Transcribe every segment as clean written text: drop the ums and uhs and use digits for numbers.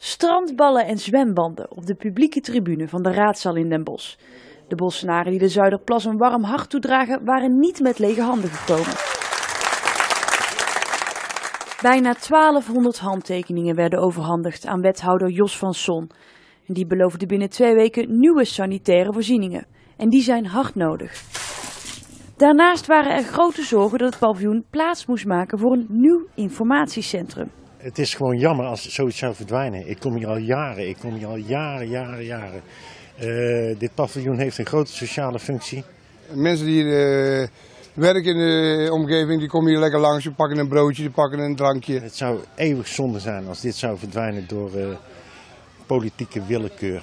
Strandballen en zwembanden op de publieke tribune van de raadzaal in Den Bosch. De Bossenaren die de Zuiderplas een warm hart toedragen, waren niet met lege handen gekomen. Bijna 1200 handtekeningen werden overhandigd aan wethouder Jos van Son. En die beloofde binnen 2 weken nieuwe sanitaire voorzieningen. En die zijn hard nodig. Daarnaast waren er grote zorgen dat het paviljoen plaats moest maken voor een nieuw informatiecentrum. Het is gewoon jammer als zoiets zou verdwijnen. Ik kom hier al jaren. Dit paviljoen heeft een grote sociale functie. Mensen die werken in de omgeving, die komen hier lekker langs. Die pakken een broodje, die pakken een drankje. Het zou eeuwig zonde zijn als dit zou verdwijnen door politieke willekeur.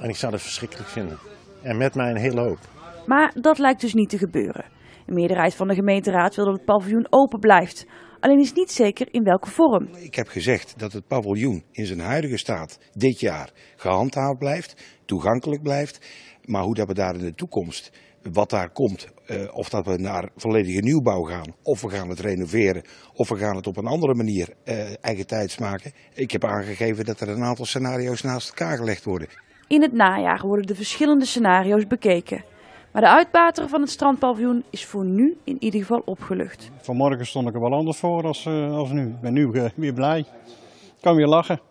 En ik zou het verschrikkelijk vinden. En met mij een hele hoop. Maar dat lijkt dus niet te gebeuren. De meerderheid van de gemeenteraad wil dat het paviljoen open blijft. Alleen is niet zeker in welke vorm. Ik heb gezegd dat het paviljoen in zijn huidige staat dit jaar gehandhaafd blijft, toegankelijk blijft. Maar hoe dat we daar in de toekomst, wat daar komt, of dat we naar volledige nieuwbouw gaan, of we gaan het renoveren, of we gaan het op een andere manier eigentijds maken. Ik heb aangegeven dat er een aantal scenario's naast elkaar gelegd worden. In het najaar worden de verschillende scenario's bekeken. Maar de uitbater van het strandpaviljoen is voor nu in ieder geval opgelucht. Vanmorgen stond ik er wel anders voor als nu. Ik ben nu weer blij. Ik kan weer lachen.